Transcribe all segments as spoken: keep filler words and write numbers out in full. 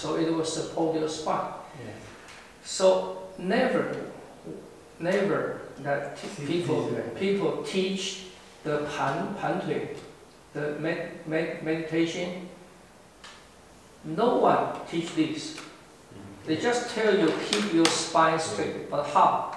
So it was a polar spot. Yeah. So never, never that people people teach the pan pantui, the med, med, meditation. No one teach this. Mm-hmm. They just tell you keep your spine straight, but how?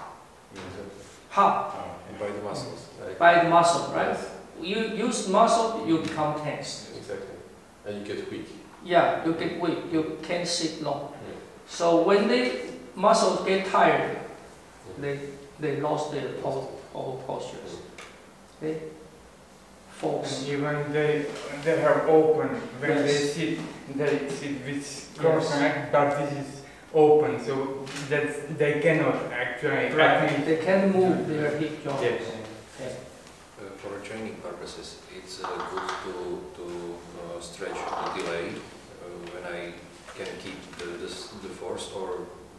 How? By the muscles. Like by the muscle, right? Yes. You use muscle, you become tense. Exactly. And you get weak. Yeah, you get weak. You can't sit long. Yeah. So when the muscles get tired, yeah. they they lost their whole postures. Yeah. They force. And even they they have open when yes. they sit. They sit with cross neck, but this is open, so that they cannot actually. Right. They can move their hip joints. Yes. Okay. Uh, for training purposes, it's uh, good to, to uh, stretch the delay uh, when I can keep the, the, the force, or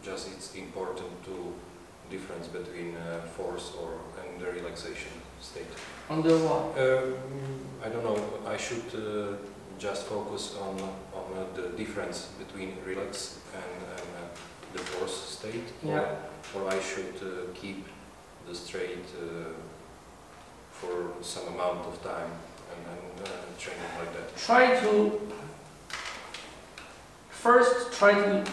just it's important to difference between uh, force or and the relaxation state. On the what? Uh, I don't know. I should uh, just focus on on uh, the difference between relax and, and uh, the force state, yeah. or, or I should uh, keep the straight. Uh, for some amount of time and, and uh, training like that. Try to first try to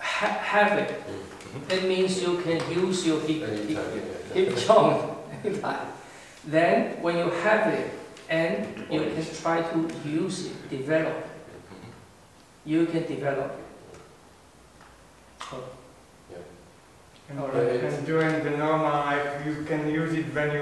ha have it. Mm-hmm. That means you can use your hip, hip, hip joint. Then when you have it and you can try to use it, develop it. You can develop it. Oh. Yeah. And, right. and during the normal life you can use it when you